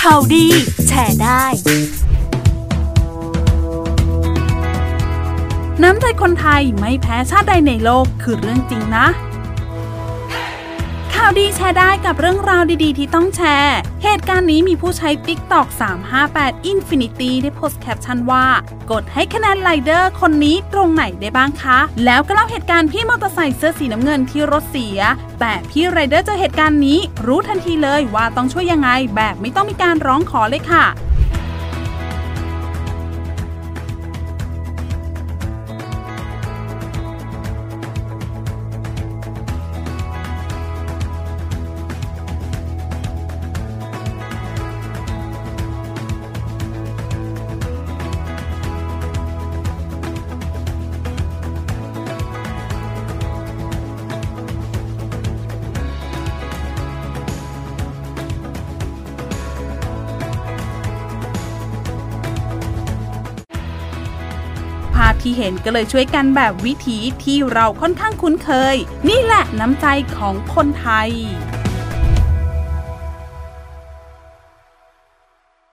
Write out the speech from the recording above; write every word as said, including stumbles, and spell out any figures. ข่าวดีแชร์ได้น้ำใจคนไทยไม่แพ้ชาติใดในโลกคือเรื่องจริงนะข่าวดีแชร์ได้กับเรื่องราวดีๆที่ต้องแชร์เหตุการณ์นี้มีผู้ใช้ ติ๊กต็อก สามห้าแปด อินฟินิตี้ ได้โพสต์แคปชั่นว่ากดให้คะแนนไรเดอร์คนนี้ตรงไหนได้บ้างคะแล้วก็เล่าเหตุการณ์พี่มอเตอร์ไซค์เสื้อสีน้ำเงินที่รถเสียแต่พี่ไรเดอร์เจอเหตุการณ์นี้รู้ทันทีเลยว่าต้องช่วยยังไงแบบไม่ต้องมีการร้องขอเลยค่ะภาพที่เห็นก็เลยช่วยกันแบบวิถีที่เราค่อนข้างคุ้นเคยนี่แหละน้ำใจของคนไทย